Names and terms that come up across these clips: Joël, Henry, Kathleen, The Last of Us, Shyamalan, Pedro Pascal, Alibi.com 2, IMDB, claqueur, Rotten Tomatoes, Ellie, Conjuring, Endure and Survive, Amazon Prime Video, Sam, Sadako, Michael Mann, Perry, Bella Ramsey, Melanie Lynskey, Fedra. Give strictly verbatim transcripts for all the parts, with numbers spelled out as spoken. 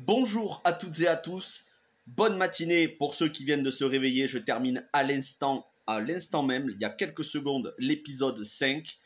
Bonjour à toutes et à tous, bonne matinée pour ceux qui viennent de se réveiller. Je termine à l'instant, à l'instant même, il y a quelques secondes, l'épisode cinq.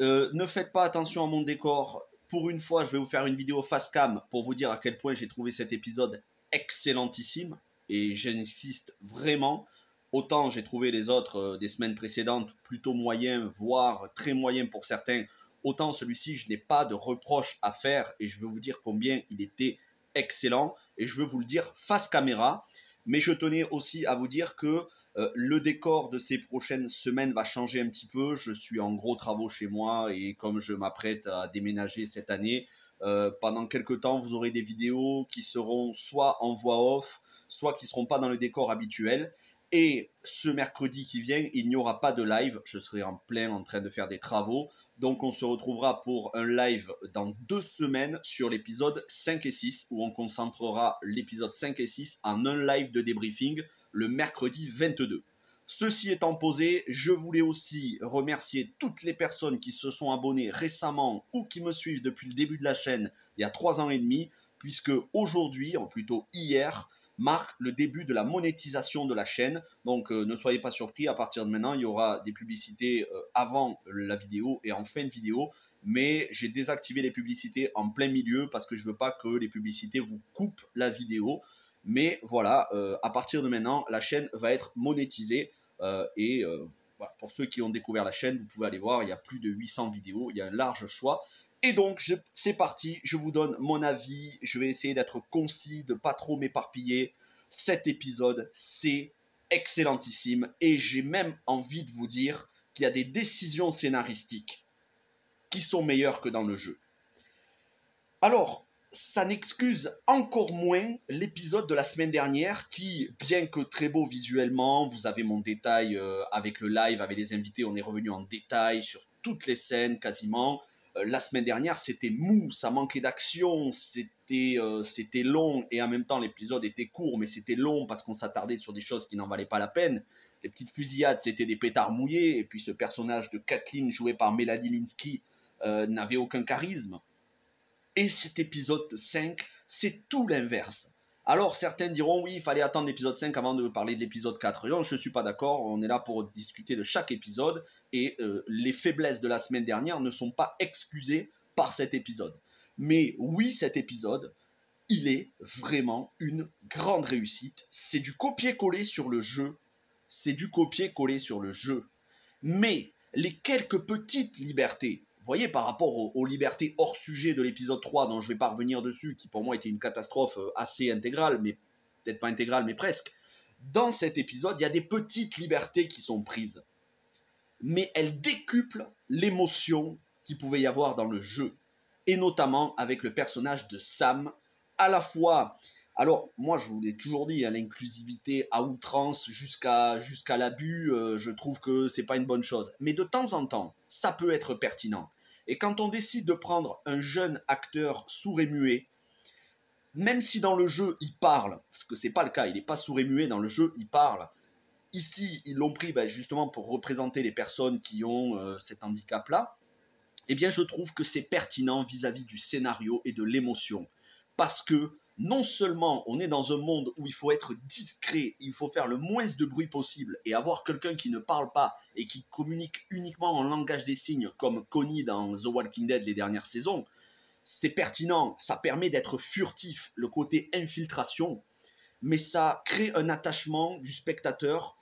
Euh, ne faites pas attention à mon décor, pour une fois je vais vous faire une vidéo face cam pour vous dire à quel point j'ai trouvé cet épisode excellentissime. Et j'insiste vraiment, autant j'ai trouvé les autres euh, des semaines précédentes plutôt moyens, voire très moyens pour certains, autant celui-ci je n'ai pas de reproche à faire et je veux vous dire combien il était excellent et je veux vous le dire face caméra. Mais je tenais aussi à vous dire que euh, le décor de ces prochaines semaines va changer un petit peu. Je suis en gros travaux chez moi et comme je m'apprête à déménager cette année, euh, pendant quelques temps vous aurez des vidéos qui seront soit en voix off, soit qui ne seront pas dans le décor habituel. Et ce mercredi qui vient, il n'y aura pas de live, je serai en plein en train de faire des travaux. Donc on se retrouvera pour un live dans deux semaines sur l'épisode cinq et six, où on concentrera l'épisode cinq et six en un live de débriefing le mercredi vingt-deux. Ceci étant posé, je voulais aussi remercier toutes les personnes qui se sont abonnées récemment ou qui me suivent depuis le début de la chaîne il y a trois ans et demi, puisque aujourd'hui, ou plutôt hier, marque le début de la monétisation de la chaîne. Donc euh, ne soyez pas surpris, à partir de maintenant, il y aura des publicités euh, avant la vidéo et en fin de vidéo. Mais j'ai désactivé les publicités en plein milieu parce que je ne veux pas que les publicités vous coupent la vidéo. Mais voilà, euh, à partir de maintenant, la chaîne va être monétisée. Euh, et euh, voilà, pour ceux qui ont découvert la chaîne, vous pouvez aller voir, il y a plus de huit cents vidéos, il y a un large choix. Et donc, c'est parti, je vous donne mon avis, je vais essayer d'être concis, de pas trop m'éparpiller. Cet épisode, c'est excellentissime et j'ai même envie de vous dire qu'il y a des décisions scénaristiques qui sont meilleures que dans le jeu. Alors, ça n'excuse encore moins l'épisode de la semaine dernière qui, bien que très beau visuellement, vous avez mon détail avec le live, avec les invités, on est revenu en détail sur toutes les scènes quasiment. La semaine dernière, c'était mou, ça manquait d'action, c'était euh, c'était long et en même temps l'épisode était court, mais c'était long parce qu'on s'attardait sur des choses qui n'en valaient pas la peine. Les petites fusillades, c'était des pétards mouillés et puis ce personnage de Kathleen joué par Melanie Lynskey euh, n'avait aucun charisme. Et cet épisode cinq, c'est tout l'inverse. Alors certains diront oui, il fallait attendre l'épisode cinq avant de parler de l'épisode quatre. Et non, je ne suis pas d'accord, on est là pour discuter de chaque épisode et euh, les faiblesses de la semaine dernière ne sont pas excusées par cet épisode. Mais oui, cet épisode, il est vraiment une grande réussite. C'est du copier-coller sur le jeu. C'est du copier-coller sur le jeu. Mais les quelques petites libertés, vous voyez, par rapport aux, aux libertés hors sujet de l'épisode trois, dont je ne vais pas revenir dessus, qui pour moi était une catastrophe assez intégrale, mais peut-être pas intégrale, mais presque, dans cet épisode, il y a des petites libertés qui sont prises. Mais elles décuplent l'émotion qu'il pouvait y avoir dans le jeu. Et notamment avec le personnage de Sam, à la fois... Alors, moi, je vous l'ai toujours dit, hein, l'inclusivité à outrance jusqu'à jusqu'à l'abus, euh, je trouve que c'est pas une bonne chose. Mais de temps en temps, ça peut être pertinent. Et quand on décide de prendre un jeune acteur sourd et muet, même si dans le jeu, il parle, parce que c'est pas le cas, il n'est pas sourd et muet, dans le jeu, il parle. Ici, ils l'ont pris ben, justement pour représenter les personnes qui ont euh, cet handicap-là. Eh bien, je trouve que c'est pertinent vis-à-vis du scénario et de l'émotion. Parce que, non seulement on est dans un monde où il faut être discret, il faut faire le moins de bruit possible et avoir quelqu'un qui ne parle pas et qui communique uniquement en langage des signes comme Connie dans The Walking Dead les dernières saisons, c'est pertinent, ça permet d'être furtif, le côté infiltration, mais ça crée un attachement du spectateur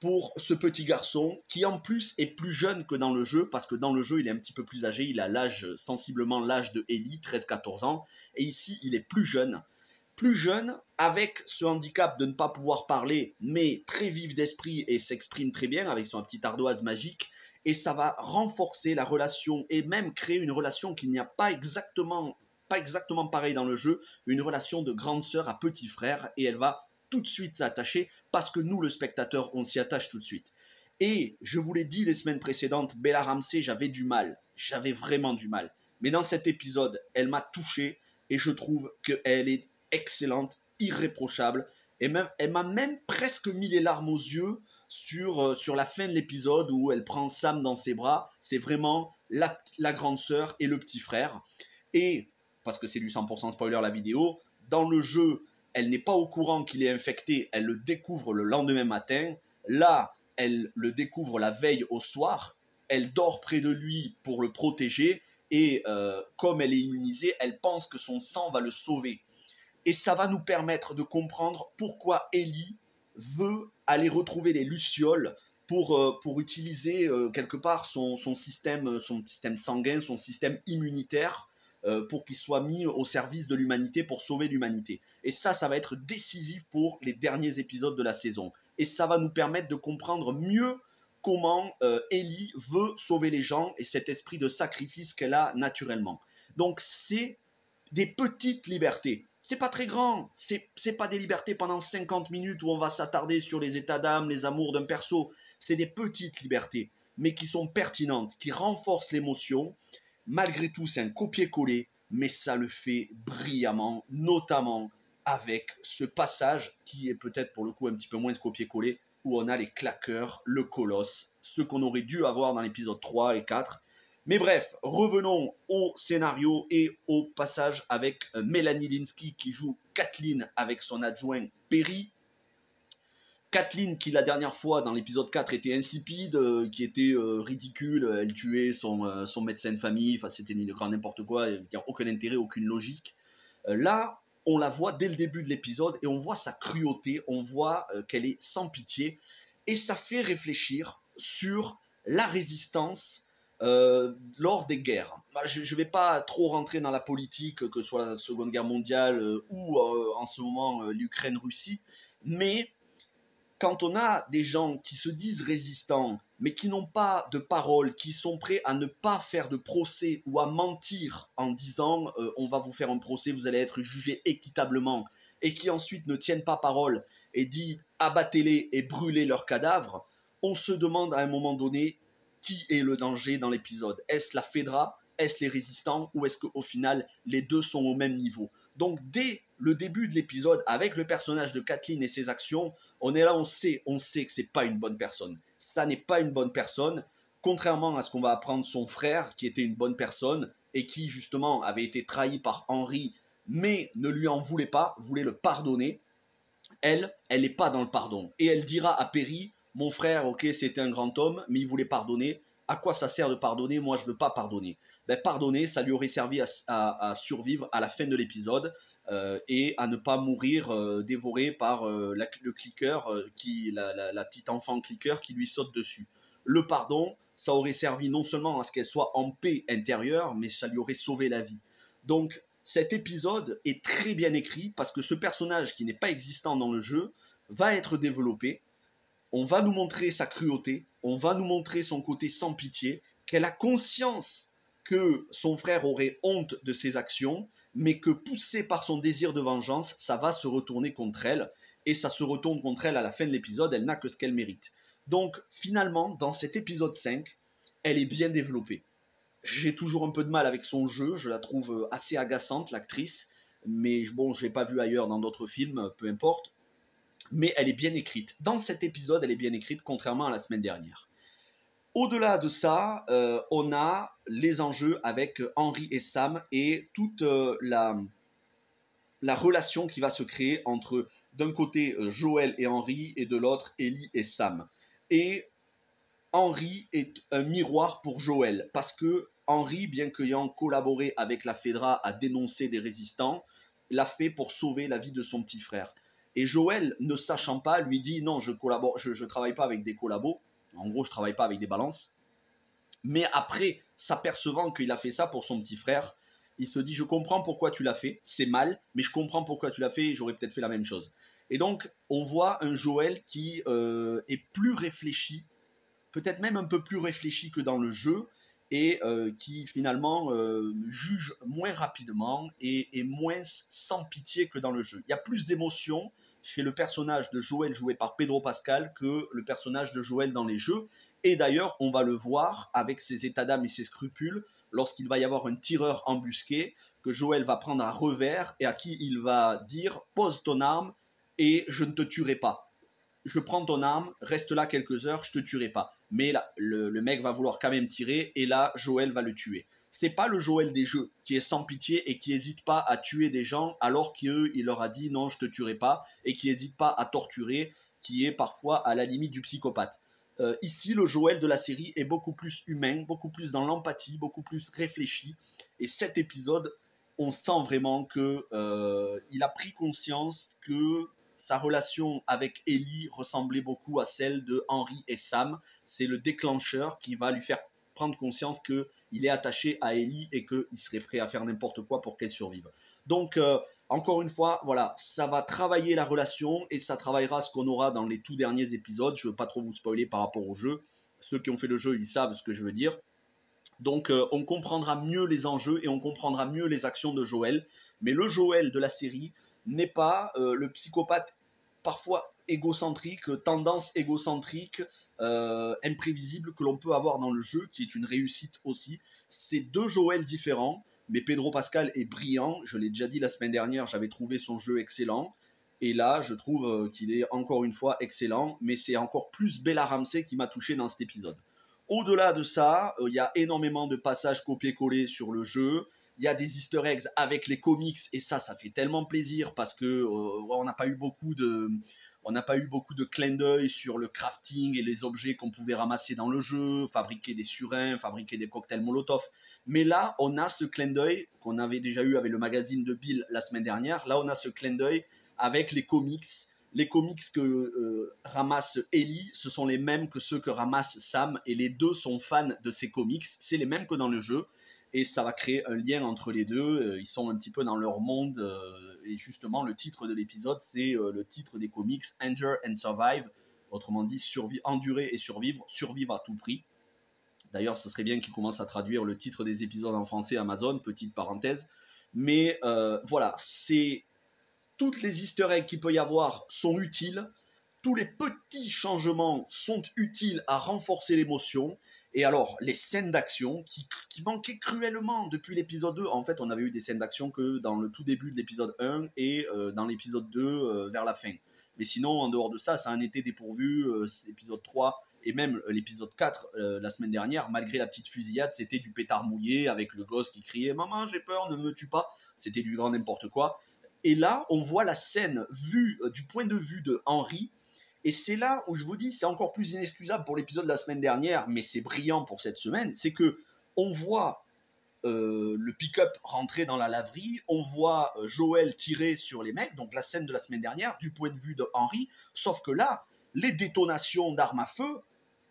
pour ce petit garçon qui en plus est plus jeune que dans le jeu, parce que dans le jeu il est un petit peu plus âgé, il a l'âge, sensiblement l'âge de Ellie, treize à quatorze ans, et ici il est plus jeune, plus jeune avec ce handicap de ne pas pouvoir parler, mais très vif d'esprit et s'exprime très bien avec son petite ardoise magique, et ça va renforcer la relation et même créer une relation qu'il n'y a pas exactement, pas exactement pareil dans le jeu, une relation de grande sœur à petit frère, et elle va tout de suite s'attacher, parce que nous, le spectateur, on s'y attache tout de suite. Et je vous l'ai dit les semaines précédentes, Bella Ramsey, j'avais du mal, j'avais vraiment du mal. Mais dans cet épisode, elle m'a touché et je trouve qu'elle est excellente, irréprochable. Et même, elle m'a même presque mis les larmes aux yeux sur, euh, sur la fin de l'épisode où elle prend Sam dans ses bras. C'est vraiment la, la grande sœur et le petit frère. Et, parce que c'est du cent pour cent spoiler la vidéo, dans le jeu, elle n'est pas au courant qu'il est infecté, elle le découvre le lendemain matin. Là, elle le découvre la veille au soir, elle dort près de lui pour le protéger, et euh, comme elle est immunisée, elle pense que son sang va le sauver. Et ça va nous permettre de comprendre pourquoi Ellie veut aller retrouver les Lucioles pour, euh, pour utiliser euh, quelque part son, son, système, son système sanguin, son système immunitaire, euh, pour qu'il soit mis au service de l'humanité, pour sauver l'humanité. Et ça, ça va être décisif pour les derniers épisodes de la saison. Et ça va nous permettre de comprendre mieux comment euh, Ellie veut sauver les gens et cet esprit de sacrifice qu'elle a naturellement. Donc, c'est des petites libertés. C'est pas très grand, c'est pas des libertés pendant cinquante minutes où on va s'attarder sur les états d'âme, les amours d'un perso. C'est des petites libertés, mais qui sont pertinentes, qui renforcent l'émotion. Malgré tout, c'est un copier-coller, mais ça le fait brillamment, notamment avec ce passage qui est peut-être pour le coup un petit peu moins copier-coller, où on a les claqueurs, le colosse, ce qu'on aurait dû avoir dans l'épisode trois et quatre. Mais bref, revenons au scénario et au passage avec Melanie Lynskey qui joue Kathleen avec son adjoint Perry. Kathleen qui la dernière fois dans l'épisode quatre était insipide, euh, qui était euh, ridicule, elle tuait son, euh, son médecin de famille, enfin c'était une grande n'importe quoi, il n'y a aucun intérêt, aucune logique. Euh, là, on la voit dès le début de l'épisode et on voit sa cruauté, on voit euh, qu'elle est sans pitié et ça fait réfléchir sur la résistance Euh, lors des guerres. Je ne vais pas trop rentrer dans la politique, que ce soit la Seconde Guerre mondiale euh, ou euh, en ce moment euh, l'Ukraine-Russie, mais quand on a des gens qui se disent résistants, mais qui n'ont pas de parole, qui sont prêts à ne pas faire de procès ou à mentir en disant euh, « on va vous faire un procès, vous allez être jugés équitablement », et qui ensuite ne tiennent pas parole et disent « abattez-les et brûlez leurs cadavres », on se demande à un moment donné qui est le danger dans l'épisode. Est-ce la Fedra? Est-ce les résistants? Ou est-ce qu'au final, les deux sont au même niveau? Donc, dès le début de l'épisode, avec le personnage de Kathleen et ses actions, on est là, on sait, on sait que c'est pas une bonne personne. Ça n'est pas une bonne personne, contrairement à ce qu'on va apprendre son frère, qui était une bonne personne, et qui, justement, avait été trahi par Henry, mais ne lui en voulait pas, voulait le pardonner. Elle, elle n'est pas dans le pardon. Et elle dira à Perry: mon frère, ok, c'était un grand homme, mais il voulait pardonner. À quoi ça sert de pardonner? Moi, je ne veux pas pardonner. Ben, pardonner, ça lui aurait servi à, à, à survivre à la fin de l'épisode euh, et à ne pas mourir euh, dévoré par euh, la, le cliqueur, euh, qui, la, la, la petite enfant cliqueur qui lui saute dessus. Le pardon, ça aurait servi non seulement à ce qu'elle soit en paix intérieure, mais ça lui aurait sauvé la vie. Donc, cet épisode est très bien écrit parce que ce personnage qui n'est pas existant dans le jeu va être développé. On va nous montrer sa cruauté, on va nous montrer son côté sans pitié, qu'elle a conscience que son frère aurait honte de ses actions, mais que poussée par son désir de vengeance, ça va se retourner contre elle, et ça se retourne contre elle à la fin de l'épisode, elle n'a que ce qu'elle mérite. Donc finalement, dans cet épisode cinq, elle est bien développée. J'ai toujours un peu de mal avec son jeu, je la trouve assez agaçante, l'actrice, mais bon, je ne l'ai pas vue ailleurs dans d'autres films, peu importe. Mais elle est bien écrite. Dans cet épisode, elle est bien écrite, contrairement à la semaine dernière. Au-delà de ça, euh, on a les enjeux avec Henry et Sam et toute euh, la, la relation qui va se créer entre, d'un côté, euh, Joël et Henry, et de l'autre, Ellie et Sam. Et Henry est un miroir pour Joël, parce que Henry, bien qu'ayant collaboré avec la Fedra à dénoncer des résistants, l'a fait pour sauver la vie de son petit frère. Et Joël, ne sachant pas, lui dit: non, je collabore, je, je travaille pas avec des collabos. En gros, je travaille pas avec des balances. Mais après, s'apercevant qu'il a fait ça pour son petit frère, il se dit: je comprends pourquoi tu l'as fait. C'est mal, mais je comprends pourquoi tu l'as fait et j'aurais peut-être fait la même chose. Et donc, on voit un Joël qui euh, est plus réfléchi, peut-être même un peu plus réfléchi que dans le jeu, et euh, qui finalement euh, juge moins rapidement et est moins sans pitié que dans le jeu. Il y a plus d'émotion chez le personnage de Joël joué par Pedro Pascal que le personnage de Joël dans les jeux. Et d'ailleurs, on va le voir avec ses états d'âme et ses scrupules lorsqu'il va y avoir un tireur embusqué que Joël va prendre à revers et à qui il va dire: pose ton arme et je ne te tuerai pas. Je prends ton arme, reste là quelques heures, je te tuerai pas. Mais là, le, le mec va vouloir quand même tirer et là, Joël va le tuer. c'est pas le Joël des jeux qui est sans pitié et qui hésite pas à tuer des gens alors qu'eux il leur a dit non je te tuerai pas, et qui hésite pas à torturer, qui est parfois à la limite du psychopathe. Euh, ici le Joël de la série est beaucoup plus humain, beaucoup plus dans l'empathie, beaucoup plus réfléchi, et cet épisode on sent vraiment que euh, il a pris conscience que sa relation avec Ellie ressemblait beaucoup à celle de Henry et Sam. C'est le déclencheur qui va lui faire prendre conscience qu'il est attaché à Ellie et qu'il serait prêt à faire n'importe quoi pour qu'elle survive. Donc euh, encore une fois, voilà, ça va travailler la relation et ça travaillera ce qu'on aura dans les tout derniers épisodes. Je ne veux pas trop vous spoiler par rapport au jeu. Ceux qui ont fait le jeu, ils savent ce que je veux dire. Donc euh, on comprendra mieux les enjeux et on comprendra mieux les actions de Joël. Mais le Joël de la série n'est pas euh, le psychopathe parfois égocentrique, tendance égocentrique, euh, imprévisible que l'on peut avoir dans le jeu, qui est une réussite aussi. C'est deux Joël différents, mais Pedro Pascal est brillant. Je l'ai déjà dit la semaine dernière, j'avais trouvé son jeu excellent. Et là, je trouve euh, qu'il est encore une fois excellent, mais c'est encore plus Bella Ramsey qui m'a touché dans cet épisode. Au-delà de ça, il euh, y a énormément de passages copier-coller sur le jeu. Il y a des easter eggs avec les comics et ça, ça fait tellement plaisir parce que euh, on n'a pas eu beaucoup de, on n'a pas eu beaucoup de clins d'œil sur le crafting et les objets qu'on pouvait ramasser dans le jeu, fabriquer des surins, fabriquer des cocktails Molotov. Mais là, on a ce clin d'œil qu'on avait déjà eu avec le magazine de Bill la semaine dernière. Là, on a ce clin d'œil avec les comics. Les comics que euh, ramasse Ellie, ce sont les mêmes que ceux que ramasse Sam et les deux sont fans de ces comics. C'est les mêmes que dans le jeu. Et ça va créer un lien entre les deux. Ils sont un petit peu dans leur monde. Euh, et justement, le titre de l'épisode, c'est euh, le titre des comics, Endure and Survive. Autrement dit, endurer et survivre, survivre à tout prix. D'ailleurs, ce serait bien qu'ils commencent à traduire le titre des épisodes en français Amazon, petite parenthèse. Mais euh, voilà, c'est toutes les easter eggs qu'il peut y avoir sont utiles. Tous les petits changements sont utiles à renforcer l'émotion. Et alors, les scènes d'action qui, qui manquaient cruellement depuis l'épisode deux. En fait, on avait eu des scènes d'action que dans le tout début de l'épisode un et euh, dans l'épisode deux euh, vers la fin. Mais sinon, en dehors de ça, ça en était dépourvu. Euh, l'épisode trois et même euh, l'épisode quatre euh, la semaine dernière, malgré la petite fusillade, c'était du pétard mouillé avec le gosse qui criait « Maman, j'ai peur, ne me tue pas ». C'était du grand n'importe quoi. Et là, on voit la scène vue euh, du point de vue de Henry. Et c'est là où je vous dis, c'est encore plus inexcusable pour l'épisode de la semaine dernière, mais c'est brillant pour cette semaine, c'est qu'on voit euh, le pick-up rentrer dans la laverie, on voit euh, Joël tirer sur les mecs, donc la scène de la semaine dernière, du point de vue de Henry, sauf que là, les détonations d'armes à feu,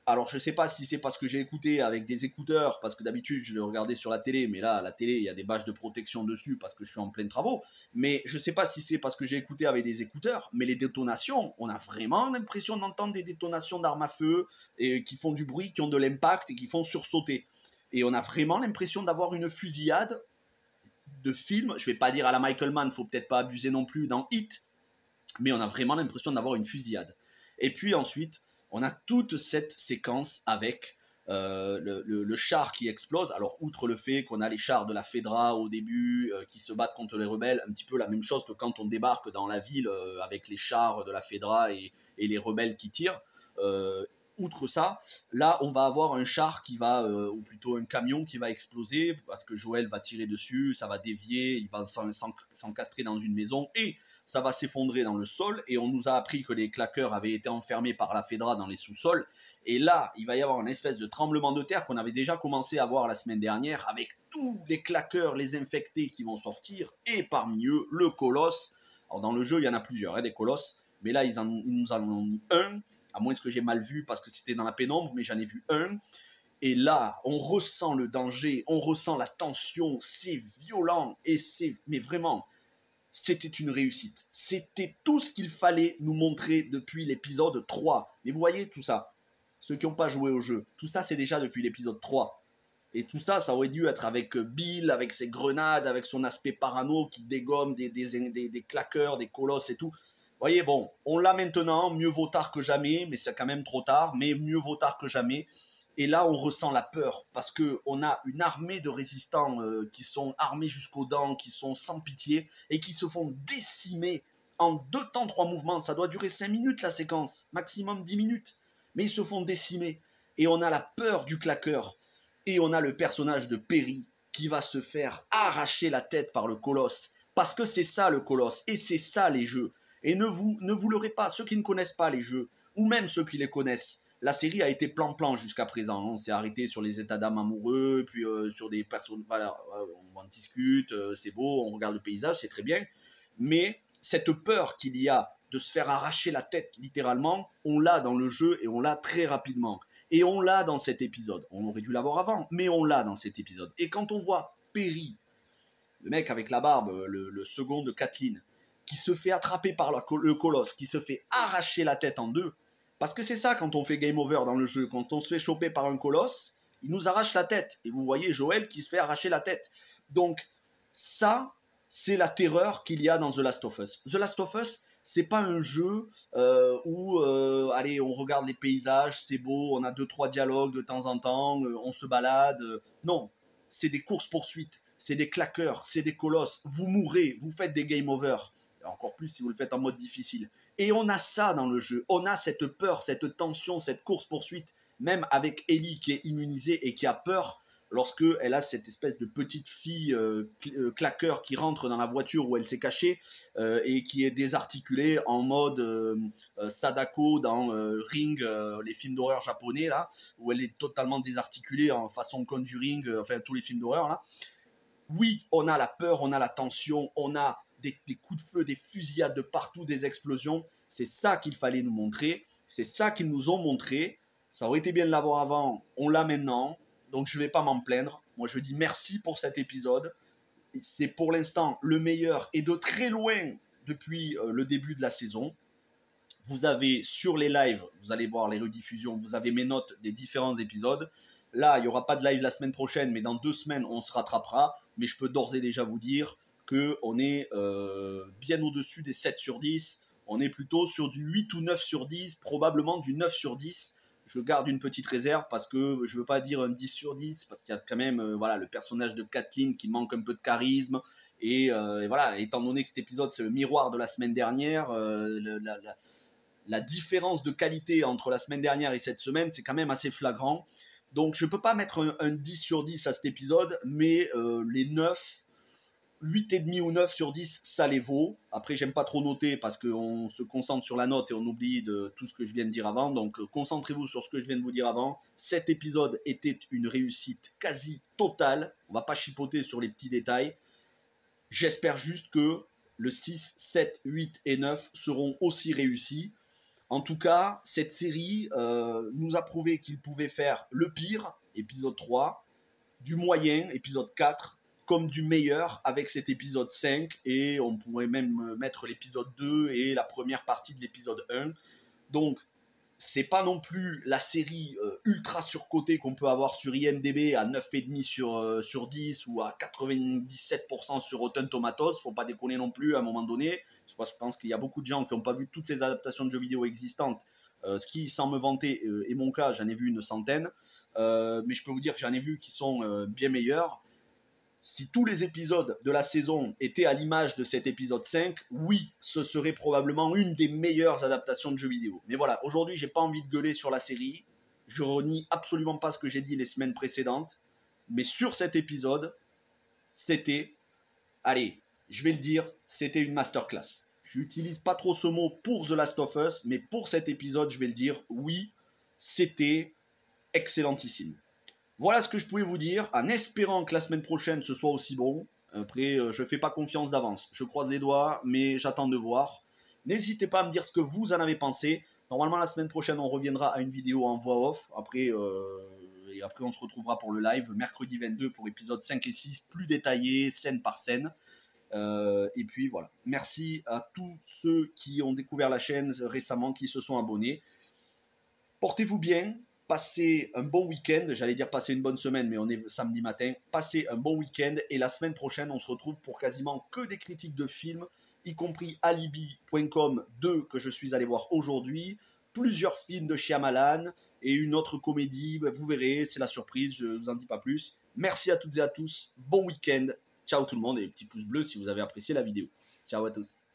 alors je ne sais pas si c'est parce que j'ai écouté avec des écouteurs, parce que d'habitude je les regardais sur la télé, mais là, à la télé, il y a des bâches de protection dessus parce que je suis en plein travaux, mais je ne sais pas si c'est parce que j'ai écouté avec des écouteurs, mais les détonations, on a vraiment l'impression d'entendre des détonations d'armes à feu, et qui font du bruit, qui ont de l'impact, et qui font sursauter. Et on a vraiment l'impression d'avoir une fusillade de film, je ne vais pas dire à la Michael Mann, il ne faut peut-être pas abuser non plus dans Hit, mais on a vraiment l'impression d'avoir une fusillade. Et puis ensuite, on a toute cette séquence avec euh, le, le, le char qui explose. Alors, outre le fait qu'on a les chars de la Fedra au début euh, qui se battent contre les rebelles, un petit peu la même chose que quand on débarque dans la ville euh, avec les chars de la Fedra et, et les rebelles qui tirent. Euh, outre ça, là, on va avoir un char qui va, euh, ou plutôt un camion qui va exploser parce que Joël va tirer dessus, ça va dévier, il va s'encastrer dans une maison et ça va s'effondrer dans le sol, et on nous a appris que les claqueurs avaient été enfermés par la Fedra dans les sous-sols, et là, il va y avoir une espèce de tremblement de terre qu'on avait déjà commencé à voir la semaine dernière, avec tous les claqueurs, les infectés qui vont sortir, et parmi eux, le colosse. Alors dans le jeu, il y en a plusieurs, hein, des colosses, mais là, ils, en, ils nous en ont mis un, à moins que j'ai mal vu, parce que c'était dans la pénombre, mais j'en ai vu un, et là, on ressent le danger, on ressent la tension, c'est violent, et c'est, mais vraiment, c'était une réussite. C'était tout ce qu'il fallait nous montrer depuis l'épisode trois. Mais vous voyez tout ça, ceux qui n'ont pas joué au jeu, tout ça c'est déjà depuis l'épisode trois. Et tout ça, ça aurait dû être avec Bill, avec ses grenades, avec son aspect parano qui dégomme des, des, des, des claqueurs, des colosses et tout. Vous voyez, bon, on l'a maintenant, mieux vaut tard que jamais, mais c'est quand même trop tard, mais mieux vaut tard que jamais. Et là, on ressent la peur, parce qu'on a une armée de résistants euh, qui sont armés jusqu'aux dents, qui sont sans pitié, et qui se font décimer en deux temps, trois mouvements. Ça doit durer cinq minutes la séquence, maximum dix minutes. Mais ils se font décimer, et on a la peur du claqueur. Et on a le personnage de Perry, qui va se faire arracher la tête par le colosse. Parce que c'est ça le colosse, et c'est ça les jeux. Et ne vous, ne vous leurrez pas, ceux qui ne connaissent pas les jeux, ou même ceux qui les connaissent. La série a été plan-plan jusqu'à présent. On s'est arrêté sur les états d'âme amoureux, puis euh, sur des personnes... Voilà, on en discute, euh, c'est beau, on regarde le paysage, c'est très bien. Mais cette peur qu'il y a de se faire arracher la tête, littéralement, on l'a dans le jeu et on l'a très rapidement. Et on l'a dans cet épisode. On aurait dû l'avoir avant, mais on l'a dans cet épisode. Et quand on voit Perry, le mec avec la barbe, le, le second de Kathleen, qui se fait attraper par la, le colosse, qui se fait arracher la tête en deux, parce que c'est ça quand on fait game over dans le jeu, quand on se fait choper par un colosse, il nous arrache la tête. Et vous voyez Joël qui se fait arracher la tête. Donc ça, c'est la terreur qu'il y a dans The Last of Us. The Last of Us, c'est pas un jeu euh, où, euh, allez, on regarde les paysages, c'est beau, on a deux, trois dialogues de temps en temps, euh, on se balade. Euh, non, c'est des courses-poursuites, c'est des claqueurs, c'est des colosses. Vous mourrez, vous faites des game over. Encore plus si vous le faites en mode difficile. Et on a ça dans le jeu. On a cette peur, cette tension, cette course-poursuite, même avec Ellie qui est immunisée et qui a peur lorsqu'elle a cette espèce de petite fille euh, claqueur qui rentre dans la voiture où elle s'est cachée euh, et qui est désarticulée en mode euh, Sadako dans euh, Ring, euh, les films d'horreur japonais, là, où elle est totalement désarticulée en façon Conjuring, euh, enfin tous les films d'horreur, là. Oui, on a la peur, on a la tension, on a Des, des coups de feu, des fusillades de partout, des explosions. C'est ça qu'il fallait nous montrer. C'est ça qu'ils nous ont montré. Ça aurait été bien de l'avoir avant. On l'a maintenant. Donc, je ne vais pas m'en plaindre. Moi, je dis merci pour cet épisode. C'est pour l'instant le meilleur et de très loin depuis euh, le début de la saison. Vous avez sur les lives, vous allez voir les rediffusions, vous avez mes notes des différents épisodes. Là, il n'y aura pas de live la semaine prochaine, mais dans deux semaines, on se rattrapera. Mais je peux d'ores et déjà vous dire qu'on est euh, bien au-dessus des sept sur dix, on est plutôt sur du huit ou neuf sur dix, probablement du neuf sur dix. Je garde une petite réserve parce que je ne veux pas dire un dix sur dix, parce qu'il y a quand même euh, voilà, le personnage de Kathleen qui manque un peu de charisme. Et, euh, et voilà, étant donné que cet épisode, c'est le miroir de la semaine dernière, euh, le, la, la, la différence de qualité entre la semaine dernière et cette semaine, c'est quand même assez flagrant. Donc, je ne peux pas mettre un, un dix sur dix à cet épisode, mais euh, les neuf... huit virgule cinq ou neuf sur dix, ça les vaut. Après, j'aime pas trop noter parce qu'on se concentre sur la note et on oublie de tout ce que je viens de dire avant. Donc, concentrez-vous sur ce que je viens de vous dire avant. Cet épisode était une réussite quasi totale. On va pas chipoter sur les petits détails. J'espère juste que le six, sept, huit et neuf seront aussi réussis. En tout cas, cette série euh, nous a prouvé qu'il pouvait faire le pire, épisode trois, du moyen, épisode quatre, comme du meilleur avec cet épisode cinq, et on pourrait même mettre l'épisode deux et la première partie de l'épisode un. Donc, c'est pas non plus la série euh, ultra surcotée qu'on peut avoir sur I M D B à neuf virgule cinq sur, euh, sur dix ou à quatre-vingt-dix-sept pour cent sur Rotten Tomatoes. Faut pas déconner non plus à un moment donné. Je pense, je pense qu'il y a beaucoup de gens qui n'ont pas vu toutes les adaptations de jeux vidéo existantes, euh, ce qui, sans me vanter, euh, est mon cas, j'en ai vu une centaine. Euh, mais je peux vous dire que j'en ai vu qui sont euh, bien meilleurs. Si tous les épisodes de la saison étaient à l'image de cet épisode cinq, oui, ce serait probablement une des meilleures adaptations de jeux vidéo. Mais voilà, aujourd'hui, j'ai pas envie de gueuler sur la série. Je renie absolument pas ce que j'ai dit les semaines précédentes. Mais sur cet épisode, c'était... Allez, je vais le dire, c'était une masterclass. J'utilise pas trop ce mot pour The Last of Us, mais pour cet épisode, je vais le dire, oui, c'était excellentissime. Voilà ce que je pouvais vous dire, en espérant que la semaine prochaine ce soit aussi bon. Après, je ne fais pas confiance d'avance. Je croise les doigts, mais j'attends de voir. N'hésitez pas à me dire ce que vous en avez pensé. Normalement, la semaine prochaine, on reviendra à une vidéo en voix off. Après, euh, et après on se retrouvera pour le live, mercredi vingt-deux, pour épisodes cinq et six, plus détaillés, scène par scène. Euh, et puis, voilà. Merci à tous ceux qui ont découvert la chaîne récemment, qui se sont abonnés. Portez-vous bien. Passez un bon week-end, j'allais dire passer une bonne semaine, mais on est samedi matin. Passez un bon week-end et la semaine prochaine, on se retrouve pour quasiment que des critiques de films, y compris Alibi point com deux que je suis allé voir aujourd'hui, plusieurs films de Shyamalan et une autre comédie. Vous verrez, c'est la surprise, je ne vous en dis pas plus. Merci à toutes et à tous, bon week-end, ciao tout le monde et petit pouce bleu si vous avez apprécié la vidéo. Ciao à tous.